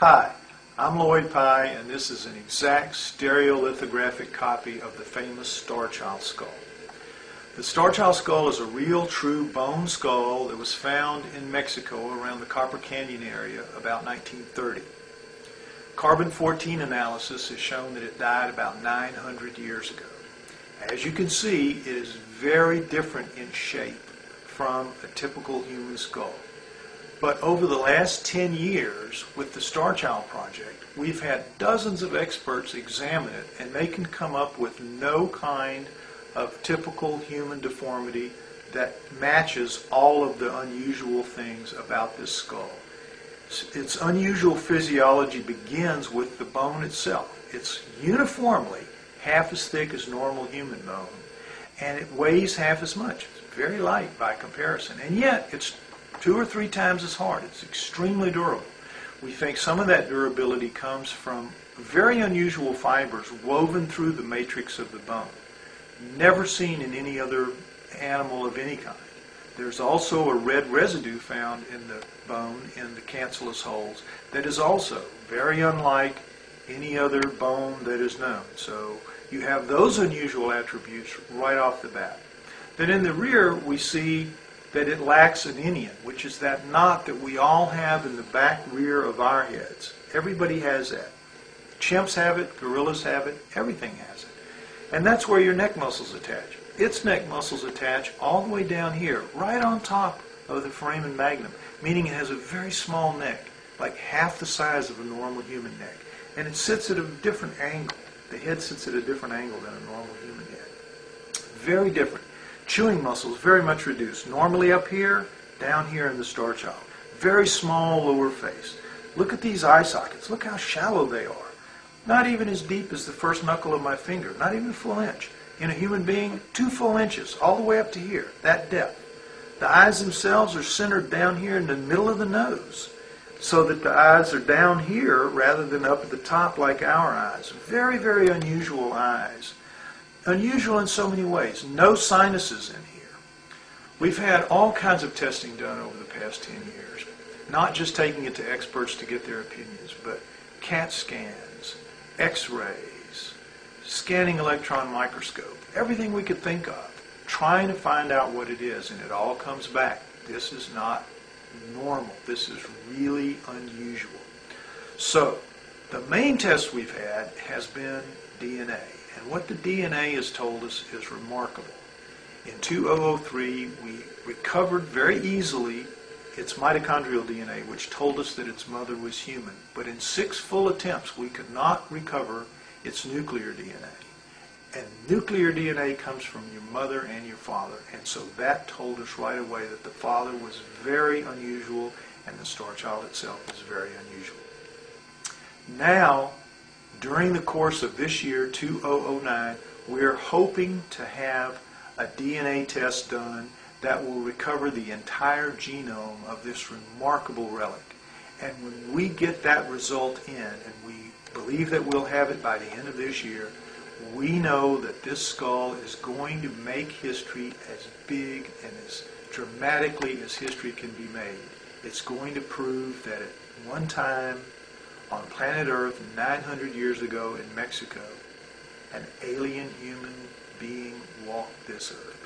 Hi, I'm Lloyd Pye, and this is an exact stereolithographic copy of the famous Starchild skull. The Starchild skull is a real, true bone skull that was found in Mexico around the Copper Canyon area about 1930. Carbon-14 analysis has shown that it died about 900 years ago. As you can see, it is very different in shape from a typical human skull. But over the last 10 years, with the Starchild project, we've had dozens of experts examine it, and they can come up with no kind of typical human deformity that matches all of the unusual things about this skull. Its unusual physiology begins with the bone itself. It's uniformly half as thick as normal human bone, and it weighs half as much. It's very light by comparison, and yet it's 2 or 3 times as hard. It's extremely durable. We think some of that durability comes from very unusual fibers woven through the matrix of the bone, never seen in any other animal of any kind. There's also a red residue found in the bone in the cancellous holes that is also very unlike any other bone that is known. So you have those unusual attributes right off the bat. Then in the rear, we see that it lacks an inion, which is that knot that we all have in the back rear of our heads. Everybody has that. Chimps have it, gorillas have it, everything has it. And that's where your neck muscles attach. Its neck muscles attach all the way down here, right on top of the foramen magnum, meaning it has a very small neck, like half the size of a normal human neck. And it sits at a different angle. The head sits at a different angle than a normal human head. Very different. Chewing muscles very much reduced, normally up here, down here in the Starchild. Very small lower face. Look at these eye sockets. Look how shallow they are. Not even as deep as the first knuckle of my finger, not even a full inch. In a human being, 2 full inches, all the way up to here, that depth. The eyes themselves are centered down here in the middle of the nose, so that the eyes are down here rather than up at the top like our eyes. Very, very unusual eyes. Unusual in so many ways. No sinuses in here. We've had all kinds of testing done over the past 10 years, not just taking it to experts to get their opinions, but CAT scans, x-rays, scanning electron microscope, everything we could think of, trying to find out what it is, and it all comes back. This is not normal. This is really unusual. So, the main test we've had has been DNA. And what the DNA has told us is remarkable. In 2003, we recovered very easily its mitochondrial DNA, which told us that its mother was human. But in 6 full attempts, we could not recover its nuclear DNA. And nuclear DNA comes from your mother and your father. And so that told us right away that the father was very unusual and the Starchild itself is very unusual. Now, during the course of this year, 2009, we're hoping to have a DNA test done that will recover the entire genome of this remarkable relic. And when we get that result in, and we believe that we'll have it by the end of this year, we know that this skull is going to make history as big and as dramatically as history can be made. It's going to prove that at one time, on planet Earth 900 years ago in Mexico, an alien human being walked this earth.